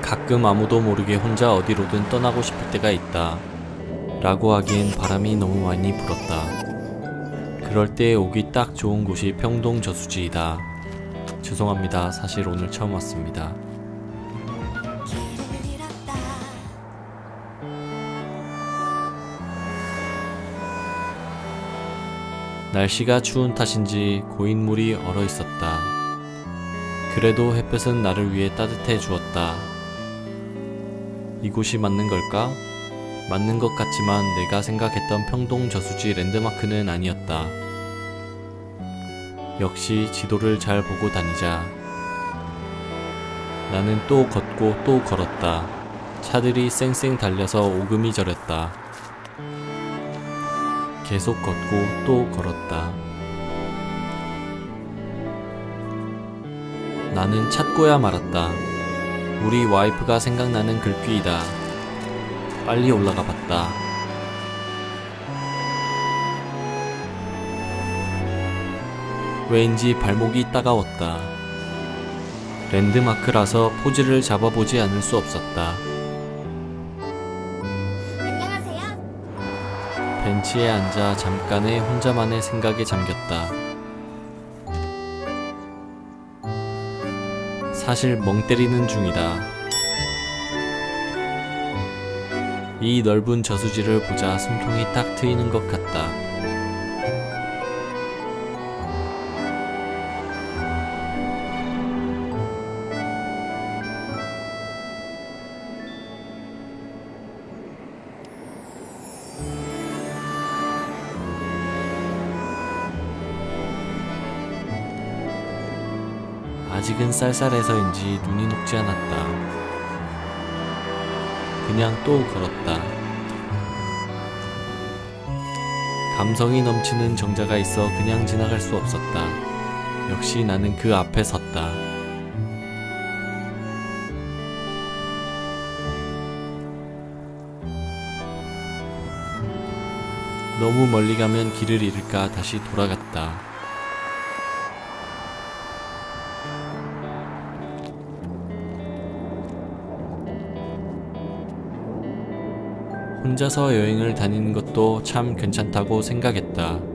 가끔 아무도 모르게 혼자 어디로든 떠나고 싶을 때가 있다. 라고 하기엔 바람이 너무 많이 불었다. 그럴 때 오기 딱 좋은 곳이 평동 저수지이다. 죄송합니다. 사실 오늘 처음 왔습니다. 날씨가 추운 탓인지 고인물이 얼어 있었다. 그래도 햇볕은 나를 위해 따뜻해 주었다. 이곳이 맞는 걸까? 맞는 것 같지만 내가 생각했던 평동 저수지 랜드마크는 아니었다. 역시 지도를 잘 보고 다니자. 나는 또 걷고 또 걸었다. 차들이 쌩쌩 달려서 오금이 저렸다. 계속 걷고 또 걸었다. 나는 찾고야 말았다. 우리 와이프가 생각나는 글귀이다. 빨리 올라가 봤다. 왠지 발목이 따가웠다. 랜드마크라서 포즈를 잡아보지 않을 수 없었다. 벤치에 앉아 잠깐의 혼자만의 생각에 잠겼다. 사실 멍 때리는 중이다. 이 넓은 저수지를 보자 숨통이 딱 트이는 것 같다. 아직은 쌀쌀해서인지 눈이 녹지 않았다. 그냥 또 걸었다. 감성이 넘치는 정자가 있어 그냥 지나갈 수 없었다. 역시 나는 그 앞에 섰다. 너무 멀리 가면 길을 잃을까 다시 돌아갔다. 혼자서 여행을 다니는 것도 참 괜찮다고 생각했다.